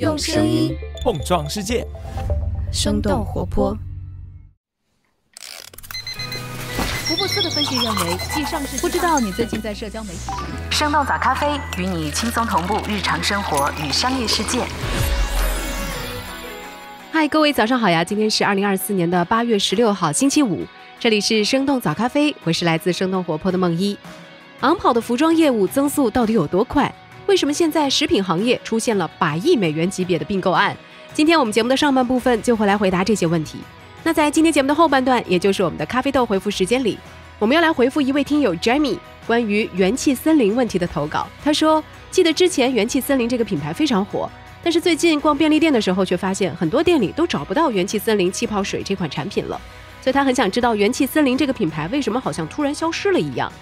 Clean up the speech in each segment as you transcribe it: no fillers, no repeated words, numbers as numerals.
用声音碰撞世界，生动活泼。福布斯的分析认为，继上市不知道你最近在社交媒体。生动早咖啡与你轻松同步日常生活与商业世界。嗨，各位早上好呀！今天是2024年8月16号，星期五，这里是生动早咖啡，我是来自生动活泼的梦一。昂跑的服装业务增速到底有多快？为什么现在食品行业出现了100亿美元级别的并购案？今天我们节目的上半部分就会来回答这些问题。那在今天节目的后半段，也就是我们的咖啡豆回复时间里，我们要来回复一位听友 Jamie 关于元气森林问题的投稿。他说，记得之前元气森林这个品牌非常火，但是最近逛便利店的时候却发现很多店里都找不到元气森林气泡水这款产品了，所以他很想知道元气森林这个品牌为什么好像突然消失了一样。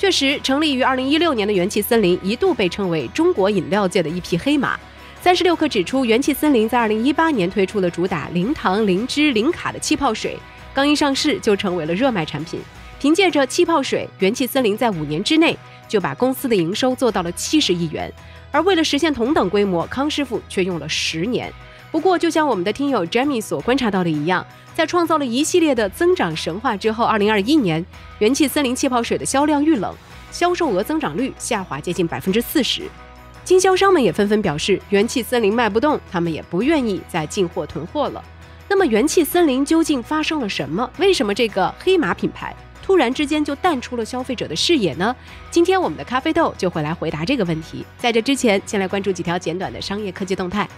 确实，成立于2016年的元气森林一度被称为中国饮料界的一匹黑马。36氪指出，元气森林在2018年推出了主打零糖、零脂、零卡的气泡水，刚一上市就成为了热卖产品。凭借着气泡水，元气森林在5年之内就把公司的营收做到了70亿元。而为了实现同等规模，康师傅却用了10年。不过，就像我们的听友 Jamie 所观察到的一样，在创造了一系列的增长神话之后，2021年元气森林气泡水的销量遇冷，销售额增长率下滑接近40%。经销商们也纷纷表示，元气森林卖不动，他们也不愿意再进货囤货了。那么，元气森林究竟发生了什么？为什么这个黑马品牌突然之间就淡出了消费者的视野呢？今天我们的咖啡豆就会来回答这个问题。在这之前，先来关注几条简短的商业科技动态。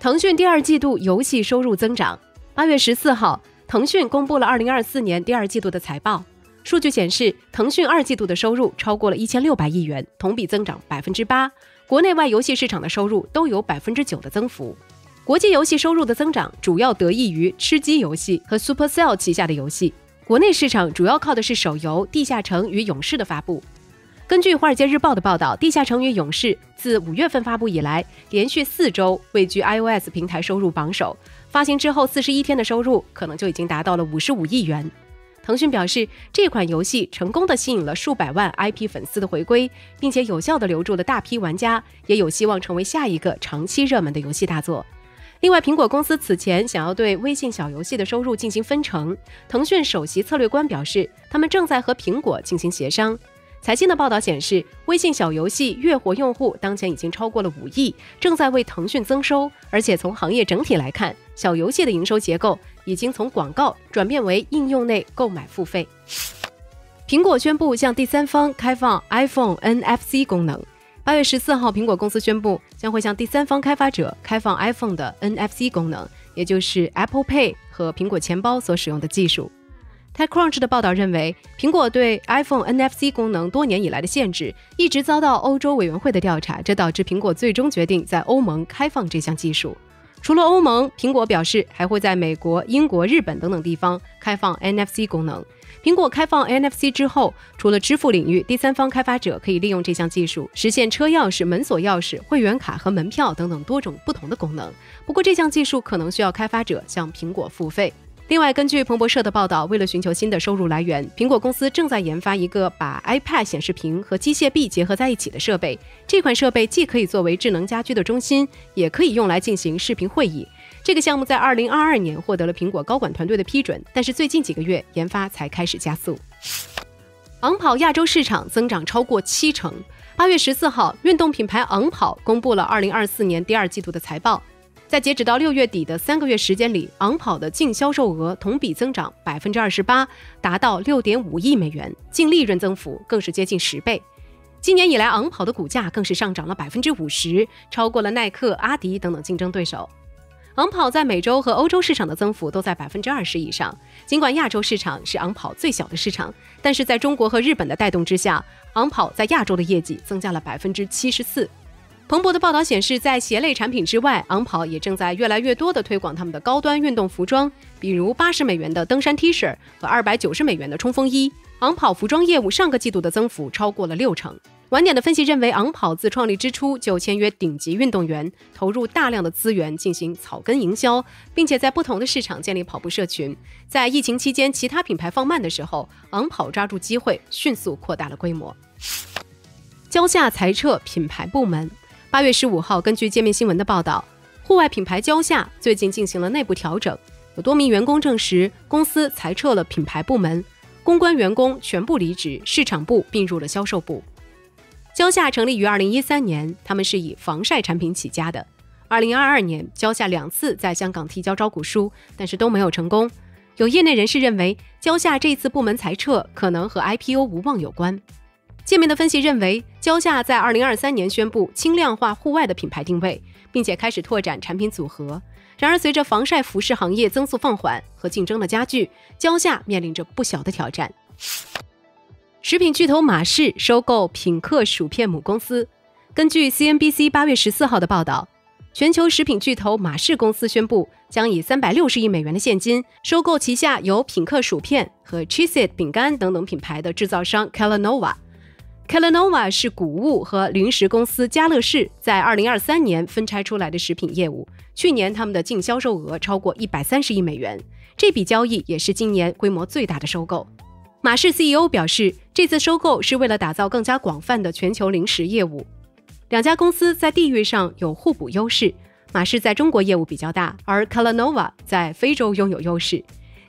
腾讯第二季度游戏收入增长。8月14号，腾讯公布了2024年第二季度的财报。数据显示，腾讯二季度的收入超过了1600亿元，同比增长8%。国内外游戏市场的收入都有9%的增幅。国际游戏收入的增长主要得益于吃鸡游戏和 Supercell 旗下的游戏。国内市场主要靠的是手游《地下城与勇士》的发布。根据《华尔街日报》的报道，《地下城与勇士》自5月份发布以来，连续4周位居 iOS 平台收入榜首。发行之后41天的收入可能就已经达到了55亿元。腾讯表示，这款游戏成功地吸引了数百万 IP 粉丝的回归，并且有效地留住了大批玩家，也有希望成为下一个长期热门的游戏大作。另外，苹果公司此前想要对微信小游戏的收入进行分成，腾讯首席策略官表示，他们正在和苹果进行协商。财新的报道显示，微信小游戏月活用户当前已经超过了5亿，正在为腾讯增收。而且从行业整体来看，小游戏的营收结构已经从广告转变为应用内购买付费。苹果宣布向第三方开放 iPhone NFC 功能。8月14号，苹果公司宣布将会向第三方开发者开放 iPhone 的 NFC 功能，也就是 Apple Pay 和苹果钱包所使用的技术。TechCrunch 的报道认为，苹果对 iPhone NFC 功能多年以来的限制一直遭到欧洲委员会的调查，这导致苹果最终决定在欧盟开放这项技术。除了欧盟，苹果表示还会在美国、英国、日本等等地方开放 NFC 功能。苹果开放 NFC 之后，除了支付领域，第三方开发者可以利用这项技术实现车钥匙、门锁钥匙、会员卡和门票等等多种不同的功能。不过，这项技术可能需要开发者向苹果付费。另外，根据彭博社的报道，为了寻求新的收入来源，苹果公司正在研发一个把 iPad 显示屏和机械臂结合在一起的设备。这款设备既可以作为智能家居的中心，也可以用来进行视频会议。这个项目在2022年获得了苹果高管团队的批准，但是最近几个月研发才开始加速。昂跑亚洲市场增长超过70%。8月14号，运动品牌昂跑公布了2024年第二季度的财报。在截止到6月底的3个月时间里，昂跑的净销售额同比增长28%，达到6.5亿美元，净利润增幅更是接近10倍。今年以来，昂跑的股价更是上涨了50%，超过了耐克、阿迪等等竞争对手。昂跑在美洲和欧洲市场的增幅都在20%以上。尽管亚洲市场是昂跑最小的市场，但是在中国和日本的带动之下，昂跑在亚洲的业绩增加了74%。彭博的报道显示，在鞋类产品之外，昂跑也正在越来越多地推广他们的高端运动服装，比如80美元的登山 T 恤和290美元的冲锋衣。昂跑服装业务上个季度的增幅超过了60%。晚点的分析认为，昂跑自创立之初就签约顶级运动员，投入大量的资源进行草根营销，并且在不同的市场建立跑步社群。在疫情期间其他品牌放慢的时候，昂跑抓住机会，迅速扩大了规模。交下裁撤品牌部门。8月15号，根据界面新闻的报道，户外品牌交下最近进行了内部调整，有多名员工证实公司裁撤了品牌部门，公关员工全部离职，市场部并入了销售部。交下成立于2013年，他们是以防晒产品起家的。2022年，交下2次在香港提交招股书，但是都没有成功。有业内人士认为，交下这次部门裁撤可能和 IPO 无望有关。界面的分析认为，交下在2023年宣布轻量化户外的品牌定位，并且开始拓展产品组合。然而，随着防晒服饰行业增速放缓和竞争的加剧，交下面临着不小的挑战。食品巨头马氏收购品客薯片母公司。根据 CNBC 8月14号的报道，全球食品巨头马氏公司宣布，将以360亿美元的现金收购旗下由品客薯片和 Cheeseit 饼干等等品牌的制造商 Kellanova。Kellanova 是谷物和零食公司家乐氏在2023年分拆出来的食品业务，去年他们的净销售额超过130亿美元，这笔交易也是今年规模最大的收购。马氏 CEO 表示，这次收购是为了打造更加广泛的全球零食业务。两家公司在地域上有互补优势，马氏在中国业务比较大，而 Kellanova 在非洲拥有优势。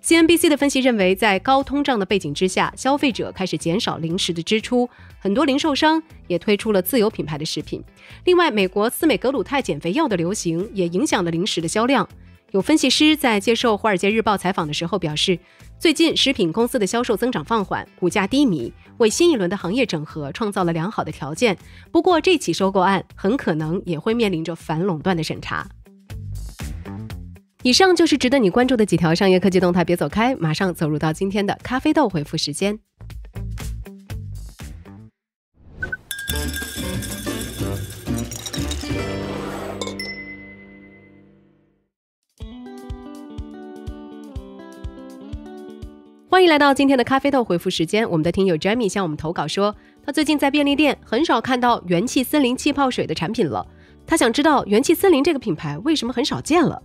CNBC 的分析认为，在高通胀的背景之下，消费者开始减少零食的支出，很多零售商也推出了自有品牌的食品。另外，美国司美格鲁肽减肥药的流行也影响了零食的销量。有分析师在接受《华尔街日报》采访的时候表示，最近食品公司的销售增长放缓，股价低迷，为新一轮的行业整合创造了良好的条件。不过，这起收购案很可能也会面临着反垄断的审查。以上就是值得你关注的几条商业科技动态，别走开，马上走入到今天的咖啡豆回复时间。欢迎来到今天的咖啡豆回复时间。我们的听友 Jamie 向我们投稿说，他最近在便利店很少看到元气森林气泡水的产品了，他想知道元气森林这个品牌为什么很少见了。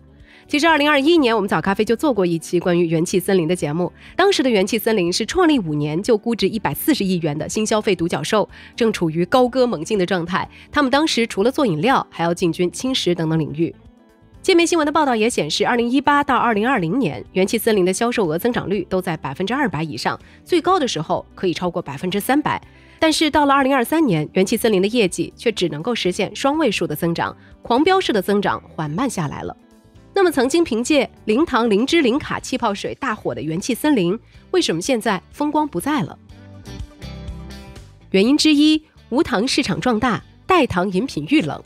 其实2021年我们早咖啡就做过一期关于元气森林的节目，当时的元气森林是创立5年就估值140亿元的新消费独角兽，正处于高歌猛进的状态，他们当时除了做饮料还要进军轻食等等领域。界面新闻的报道也显示，2018到2020年，元气森林的销售额增长率都在 200% 以上，最高的时候可以超过 300%。 但是到了2023年，元气森林的业绩却只能够实现双位数的增长，狂飙式的增长缓慢下来了。那么曾经凭借零糖零脂零卡气泡水大火的元气森林，为什么现在风光不再了？原因之一，无糖市场壮大，代糖饮品遇冷。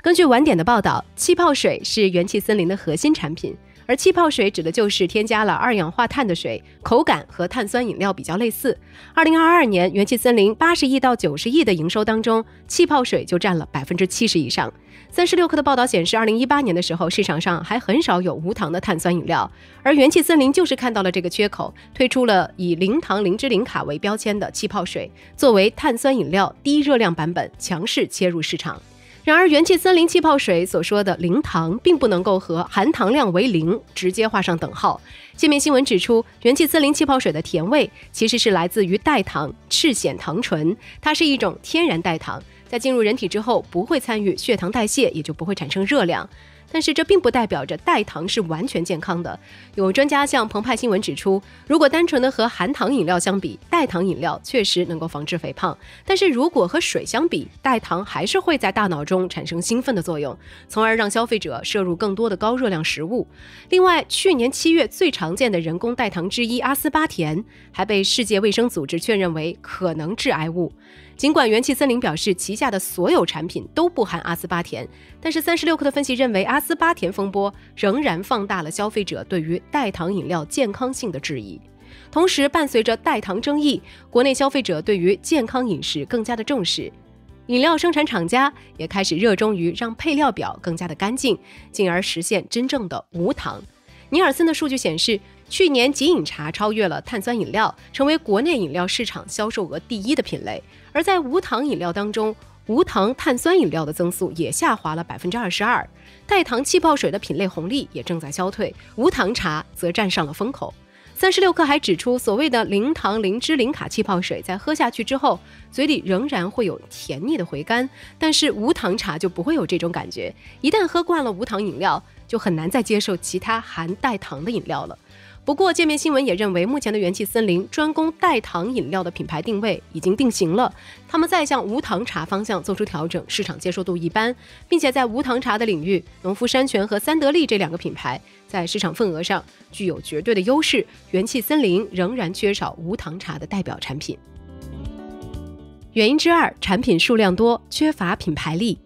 根据晚点的报道，气泡水是元气森林的核心产品，而气泡水指的就是添加了二氧化碳的水，口感和碳酸饮料比较类似。2022年，元气森林80亿到90亿的营收当中，气泡水就占了 70% 以上。36氪的报道显示，2018年的时候，市场上还很少有无糖的碳酸饮料，而元气森林就是看到了这个缺口，推出了以零糖零脂零卡为标签的气泡水，作为碳酸饮料低热量版本强势切入市场。然而，元气森林气泡水所说的零糖并不能够和含糖量为0直接画上等号。界面新闻指出，元气森林气泡水的甜味其实是来自于代糖赤藓糖醇，它是一种天然代糖，在进入人体之后不会参与血糖代谢，也就不会产生热量。但是这并不代表着代糖是完全健康的。有专家向澎湃新闻指出，如果单纯的和含糖饮料相比，代糖饮料确实能够防治肥胖，但是如果和水相比，代糖还是会在大脑中产生兴奋的作用，从而让消费者摄入更多的高热量食物。另外，去年7月最常见的人工代糖之一阿斯巴甜，还被世界卫生组织确认为可能致癌物。尽管元气森林表示旗下的所有产品都不含阿斯巴甜，但是36氪的分析认为，阿斯巴甜风波仍然放大了消费者对于代糖饮料健康性的质疑。同时，伴随着代糖争议，国内消费者对于健康饮食更加的重视，饮料生产厂家也开始热衷于让配料表更加的干净，进而实现真正的无糖。尼尔森的数据显示，去年即饮茶超越了碳酸饮料，成为国内饮料市场销售额第1的品类。而在无糖饮料当中，无糖碳酸饮料的增速也下滑了 22%， 代糖气泡水的品类红利也正在消退，无糖茶则占上了风口。36氪还指出，所谓的零糖、零脂、零卡气泡水，在喝下去之后，嘴里仍然会有甜腻的回甘，但是无糖茶就不会有这种感觉。一旦喝惯了无糖饮料，就很难再接受其他含代糖的饮料了。不过，界面新闻也认为，目前的元气森林专攻代糖饮料的品牌定位已经定型了，他们在向无糖茶方向做出调整，市场接受度一般，并且在无糖茶的领域，农夫山泉和三得利这两个品牌在市场份额上具有绝对的优势。元气森林仍然缺少无糖茶的代表产品。原因之二，产品数量多，缺乏品牌力。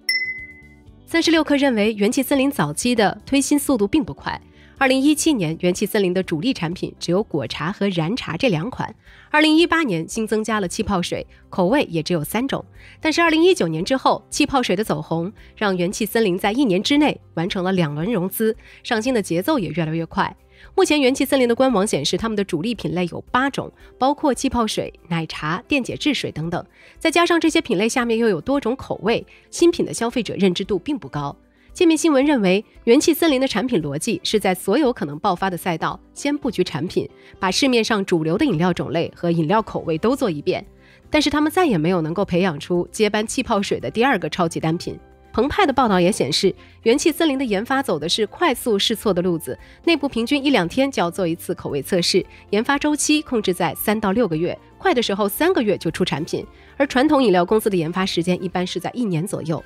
36氪认为，元气森林早期的推新速度并不快。2017年，元气森林的主力产品只有果茶和燃茶这两款。2018年新增加了气泡水，口味也只有3种。但是2019年之后，气泡水的走红让元气森林在1年之内完成了2轮融资，上新的节奏也越来越快。目前元气森林的官网显示，他们的主力品类有8种，包括气泡水、奶茶、电解质水等等。再加上这些品类下面又有多种口味，新品的消费者认知度并不高。界面新闻认为，元气森林的产品逻辑是在所有可能爆发的赛道先布局产品，把市面上主流的饮料种类和饮料口味都做一遍，但是他们再也没有能够培养出接班气泡水的第2个超级单品。澎湃的报道也显示，元气森林的研发走的是快速试错的路子，内部平均1-2天就要做一次口味测试，研发周期控制在3到6个月，快的时候3个月就出产品，而传统饮料公司的研发时间一般是在1年左右。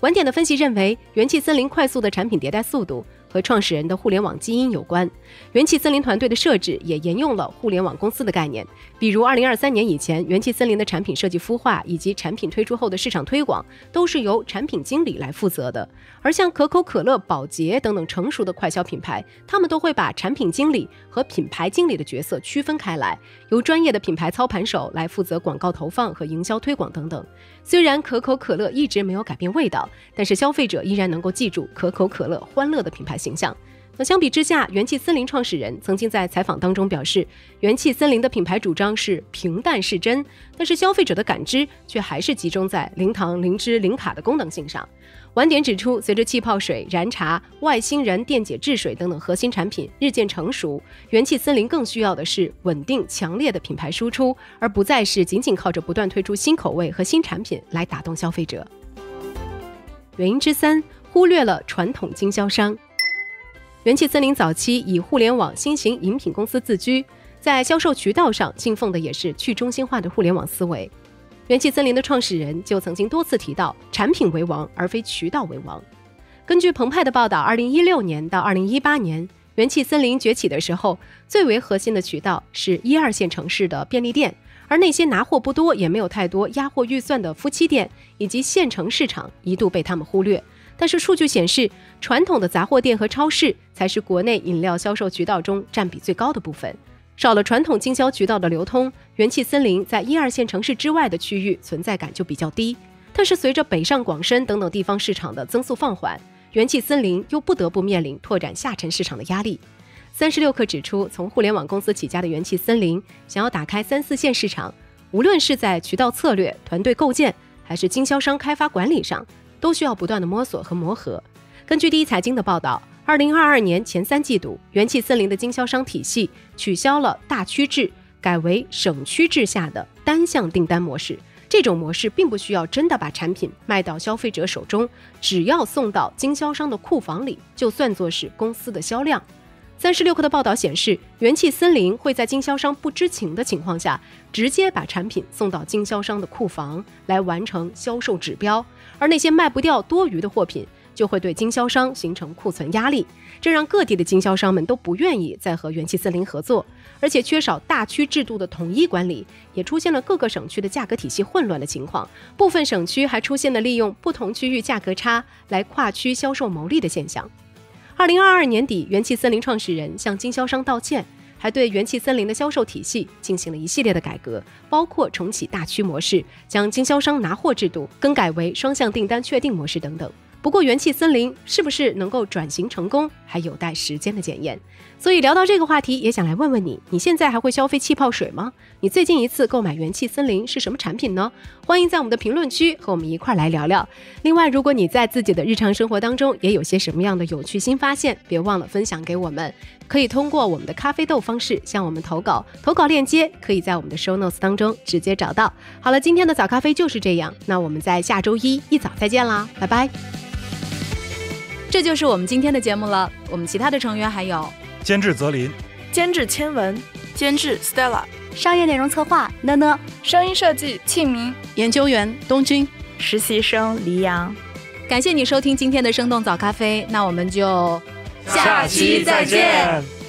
晚点的分析认为，元气森林快速的产品迭代速度和创始人的互联网基因有关。元气森林团队的设置也沿用了互联网公司的概念，比如2023年以前，元气森林的产品设计孵化以及产品推出后的市场推广都是由产品经理来负责的。而像可口可乐、宝洁等等成熟的快消品牌，他们都会把产品经理和品牌经理的角色区分开来，由专业的品牌操盘手来负责广告投放和营销推广等等。虽然可口可乐一直没有改变味道，但是消费者依然能够记住可口可乐欢乐的品牌形象。那相比之下，元气森林创始人曾经在采访当中表示，元气森林的品牌主张是平淡是真，但是消费者的感知却还是集中在零糖、零脂、零卡的功能性上。晚点指出，随着气泡水、燃茶、外星人电解质水等等核心产品日渐成熟，元气森林更需要的是稳定强烈的品牌输出，而不再是仅仅靠着不断推出新口味和新产品来打动消费者。原因之三，忽略了传统经销商。元气森林早期以互联网新型饮品公司自居，在销售渠道上信奉的也是去中心化的互联网思维。元气森林的创始人就曾经多次提到，产品为王而非渠道为王。根据澎湃的报道，2016年到2018年，元气森林崛起的时候，最为核心的渠道是1、2线城市的便利店，而那些拿货不多也没有太多压货预算的夫妻店以及县城市场一度被他们忽略。但是数据显示，传统的杂货店和超市才是国内饮料销售渠道中占比最高的部分。少了传统经销渠道的流通，元气森林在1、2线城市之外的区域存在感就比较低。但是随着北上广深等等地方市场的增速放缓，元气森林又不得不面临拓展下沉市场的压力。36氪指出，从互联网公司起家的元气森林想要打开3、4线市场，无论是在渠道策略、团队构建，还是经销商开发管理上，都需要不断的摸索和磨合。根据第一财经的报道，2022年前3季度，元气森林的经销商体系取消了大区制，改为省区制下的单向订单模式。这种模式并不需要真的把产品卖到消费者手中，只要送到经销商的库房里，就算作是公司的销量。36氪的报道显示，元气森林会在经销商不知情的情况下，直接把产品送到经销商的库房来完成销售指标，而那些卖不掉多余的货品，就会对经销商形成库存压力，这让各地的经销商们都不愿意再和元气森林合作，而且缺少大区制度的统一管理，也出现了各个省区的价格体系混乱的情况，部分省区还出现了利用不同区域价格差来跨区销售牟利的现象。2022年底，元气森林创始人向经销商道歉，还对元气森林的销售体系进行了一系列的改革，包括重启大区模式，将经销商拿货制度更改为双向订单确定模式等等。不过，元气森林是不是能够转型成功，还有待时间的检验。所以聊到这个话题，也想来问问你，你现在还会消费气泡水吗？你最近一次购买元气森林是什么产品呢？欢迎在我们的评论区和我们一块来聊聊。另外，如果你在自己的日常生活当中也有些什么样的有趣新发现，别忘了分享给我们。可以通过我们的咖啡豆方式向我们投稿，投稿链接可以在我们的 show notes 当中直接找到。好了，今天的早咖啡就是这样，那我们在下周一早再见啦，拜拜。这就是我们今天的节目了，我们其他的成员还有监制泽林，监制千文，监制 Stella， 商业内容策划呢呢，声音设计庆明，研究员东军，实习生黎阳。感谢你收听今天的生动早咖啡，那我们就下期再见。